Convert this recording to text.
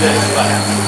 That's right.